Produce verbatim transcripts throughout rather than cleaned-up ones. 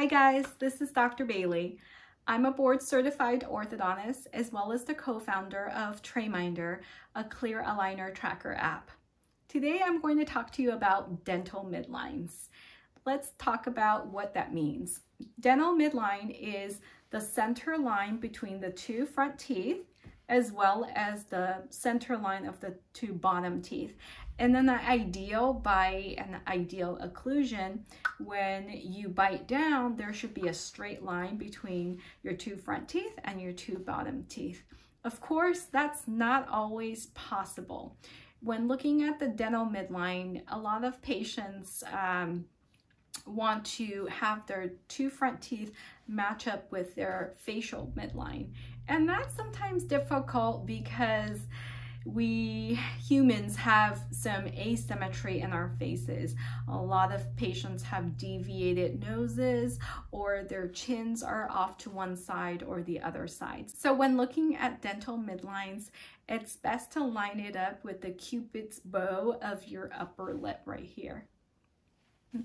Hi guys, this is Doctor Bailey. I'm a board certified orthodontist as well as the co-founder of TrayMinder, a clear aligner tracker app. Today I'm going to talk to you about dental midlines. Let's talk about what that means. Dental midline is the center line between the two front teeth as well as the center line of the two bottom teeth. And then the ideal by an ideal occlusion, when you bite down, there should be a straight line between your two front teeth and your two bottom teeth. Of course, that's not always possible. When looking at the dental midline, a lot of patients um, want to have their two front teeth match up with their facial midline. And that's sometimes difficult because we humans have some asymmetry in our faces. A lot of patients have deviated noses, or their chins are off to one side or the other side. So when looking at dental midlines, it's best to line it up with the Cupid's bow of your upper lip right here.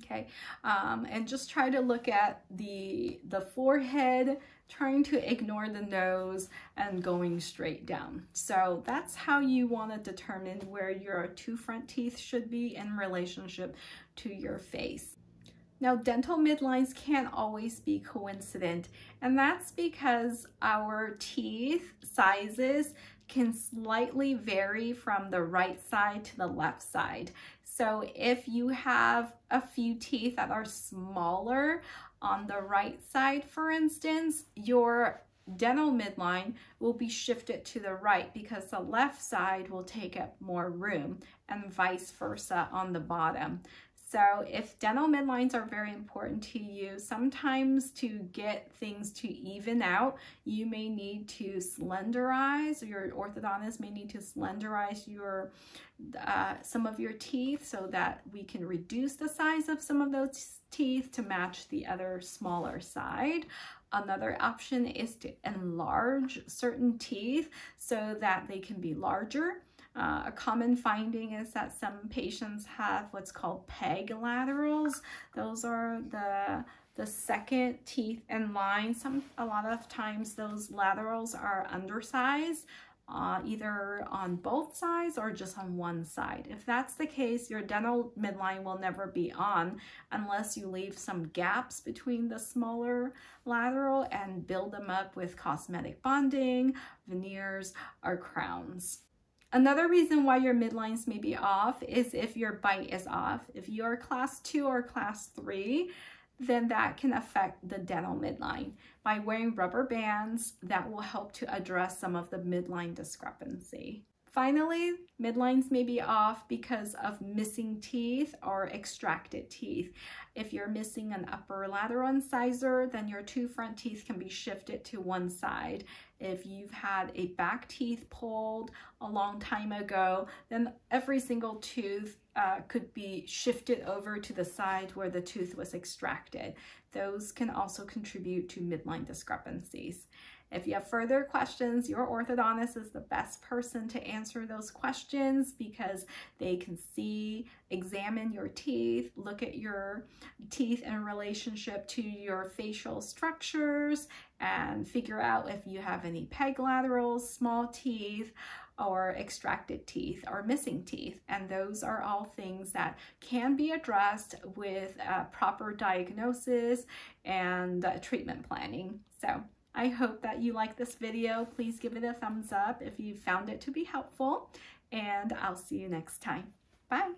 Okay, um, and just try to look at the, the forehead, trying to ignore the nose and going straight down. So that's how you want to determine where your two front teeth should be in relationship to your face. Now, dental midlines can't always be coincident, and that's because our teeth sizes can slightly vary from the right side to the left side. So if you have a few teeth that are smaller on the right side, for instance, your dental midline will be shifted to the right because the left side will take up more room, and vice versa on the bottom. So if dental midlines are very important to you, sometimes to get things to even out, you may need to slenderize, your orthodontist may need to slenderize your, uh, some of your teeth so that we can reduce the size of some of those teeth to match the other smaller side. Another option is to enlarge certain teeth so that they can be larger. Uh, a common finding is that some patients have what's called peg laterals. Those are the, the second teeth in line. Some, a lot of times those laterals are undersized, uh, either on both sides or just on one side. If that's the case, your dental midline will never be on unless you leave some gaps between the smaller lateral and build them up with cosmetic bonding, veneers, or crowns. Another reason why your midlines may be off is if your bite is off. If you're class two or class three, then that can affect the dental midline. By wearing rubber bands, that will help to address some of the midline discrepancy. Finally, midlines may be off because of missing teeth or extracted teeth. If you're missing an upper lateral incisor, then your two front teeth can be shifted to one side. If you've had a back tooth pulled a long time ago, then every single tooth uh, could be shifted over to the side where the tooth was extracted. Those can also contribute to midline discrepancies. If you have further questions, your orthodontist is the best person to answer those questions because they can see, examine your teeth, look at your teeth in relationship to your facial structures, and figure out if you have any peg laterals, small teeth, or extracted teeth, or missing teeth. And those are all things that can be addressed with uh, proper diagnosis and uh, treatment planning. So I hope that you like this video. Please give it a thumbs up if you found it to be helpful, and I'll see you next time. Bye.